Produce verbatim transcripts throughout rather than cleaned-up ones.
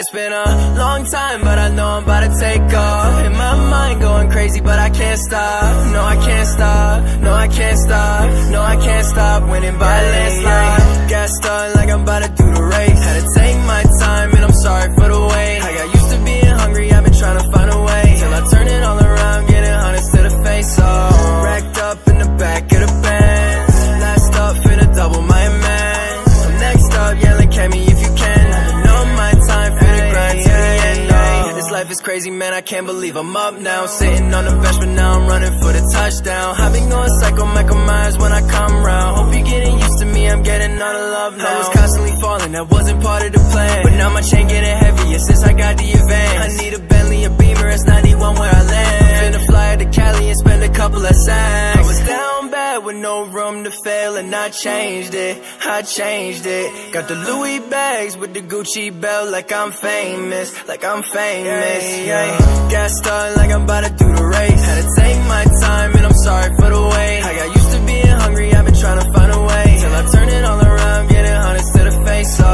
It's been a long time, but I know I'm about to take off. In my mind going crazy, but I can't stop. No, I can't stop. No, I can't stop. No, I can't stop. Winning by a landslide. Gassed up like I'm about to do the race. Had to take my time, and I'm sorry for the wait. I got used to being hungry, I've been trying to find a way. Till I turn it all around, getting honest to the face. So racked up in the back of the Benz. Last up, finna double my amends. I'm next up, yelling, at me if you can. Life is crazy, man, I can't believe I'm up now. Sitting on the bench, but now I'm running for the touchdown. I've been going psycho, Michael Myers, when I come round. Hope you're getting used to me, I'm getting all the love now. I was constantly falling, that wasn't part of the plan. But now my chain getting heavier since I got the advance. I need a Bentley, a Beamer, it's ninety-one where I land. Finna fly to Cali and spend a couple of Saks. I was down bad with no room to fail, and I changed it, I changed it. Got the Louis bags with the Gucci belt, like I'm famous, like I'm famous. Yeah. Gassed up like I'm about to do the race. Had to take my time, and I'm sorry for the wait. I got used to being hungry, I've been trying to find a way. Till I turn it all around, getting honest to the face. So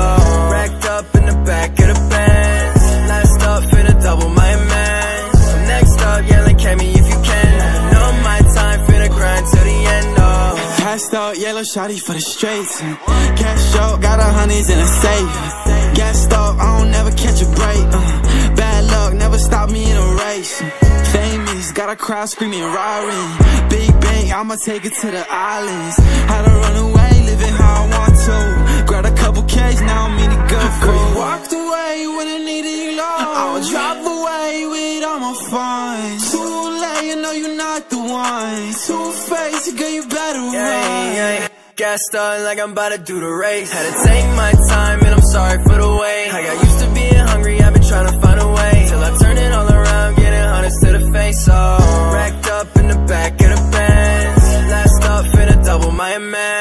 racked up in the back of the Benz. Last up, finna double my amends. So next up, yelling, at me if you can. I know my time, finna grind till the end. Oh. Passed out, yellow shawty for the straights. Cash out, got a hundreds in a safe. Gassed up, I don't never catch a break. Uh. Never stop me in a race. Famous, got a crowd screaming, roaring. Big bang, I'ma take it to the islands. How to run away, living how I want to. Grab a couple K's, now I'm in the good food. Girl, you walked away, you wouldn't need it long. I would drive away with all my funds. Too late, you know you're not the one. Two-faced, girl, you better run. Yeah, yeah. Gassed up like I'm about to do the race. Had to take my time, and I'm sorry for the wait. I got used to being hungry, I've been trying to find a way. Till I turn it all around, getting honest to the face. So racked up in the back of the Benz. Last up, finna double my amends.